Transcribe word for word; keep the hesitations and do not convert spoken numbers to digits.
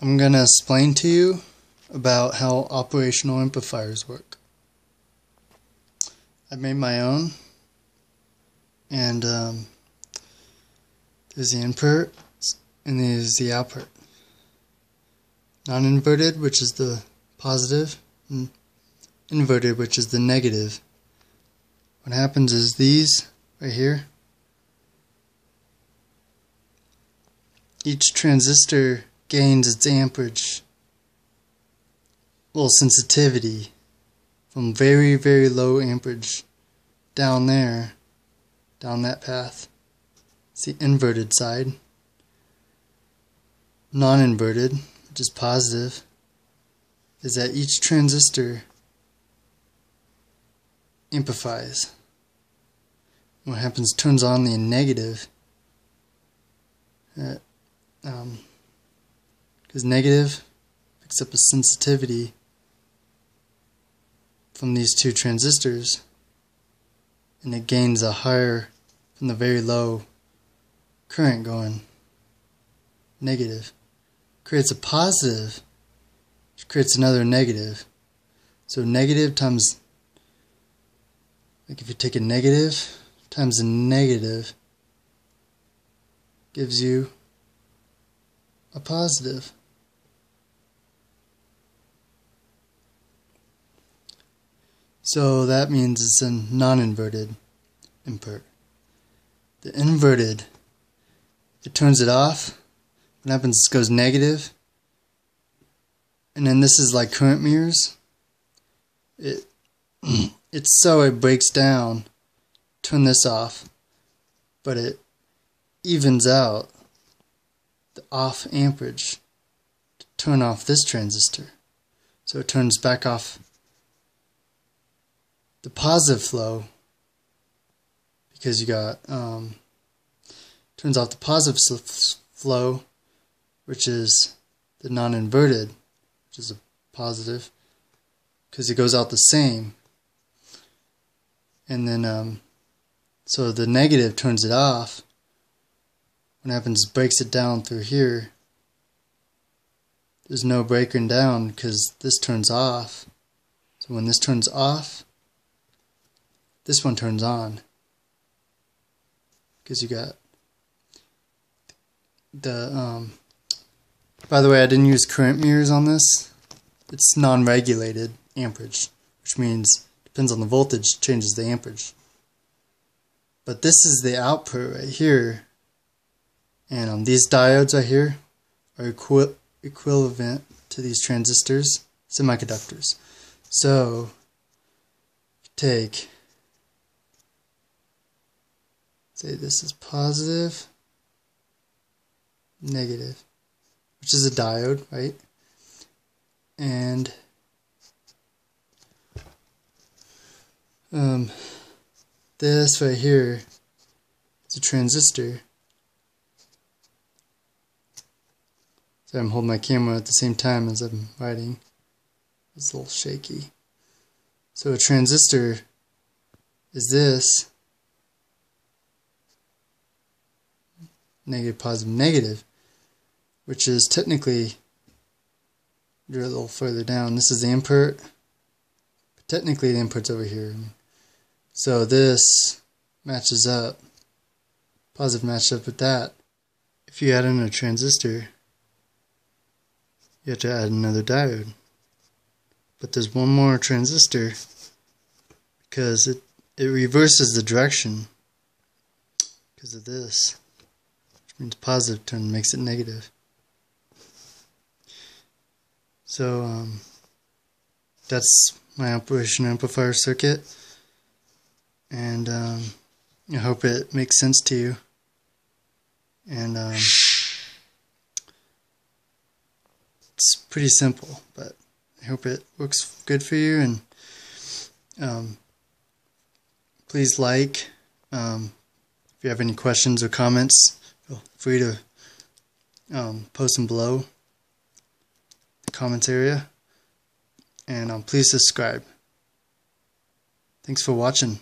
I'm going to explain to you about how operational amplifiers work. I made my own, and um, there's the input and there's the output. Non-inverted, which is the positive, and inverted, which is the negative. What happens is these right here, each transistor gains its amperage, well, sensitivity, from very, very low amperage down there, down that path. It's the inverted side. Non-inverted, which is positive, is that each transistor amplifies. What happens, turns on the negative. Uh, um, because negative picks up a sensitivity from these two transistors, and it gains a higher from the very low current going negative. Creates a positive, which creates another negative. So negative times, like if you take a negative times a negative, gives you a positive. So that means it's a non-inverted input. The inverted, it turns it off. What happens is it goes negative. And then this is like current mirrors. It it's so it breaks down. Turn this off. But it evens out the off amperage to turn off this transistor. So it turns back off the positive flow, because you got, um, turns off the positive flow, which is the non-inverted, which is a positive, because it goes out the same. And then, um, so the negative turns it off. What happens is breaks it down through here. There's no breaking down because this turns off. So when this turns off, this one turns on, because you got the, um, by the way, I didn't use current mirrors on this. It's non-regulated amperage, which means depends on the voltage, changes the amperage. But this is the output right here, and um, these diodes right here are equi equivalent to these transistors, semiconductors. So, take... say this is positive, negative, which is a diode, right? And um, this right here is a transistor. So I'm holding my camera at the same time as I'm writing. It's a little shaky. So a transistor is this. Negative, positive, negative, which is technically, you're a little further down, this is the input, but technically the input's over here. So this matches up, positive matches up with that. If you add in a transistor, you have to add another diode. But there's one more transistor, because it, it reverses the direction because of this. Means positive turn makes it negative. So um, that's my operational amplifier circuit, and um, I hope it makes sense to you. And um, it's pretty simple, but I hope it works good for you. And um, please like. Um, if you have any questions or comments, feel free to um, post them below the comments area, and um, please subscribe. Thanks for watching.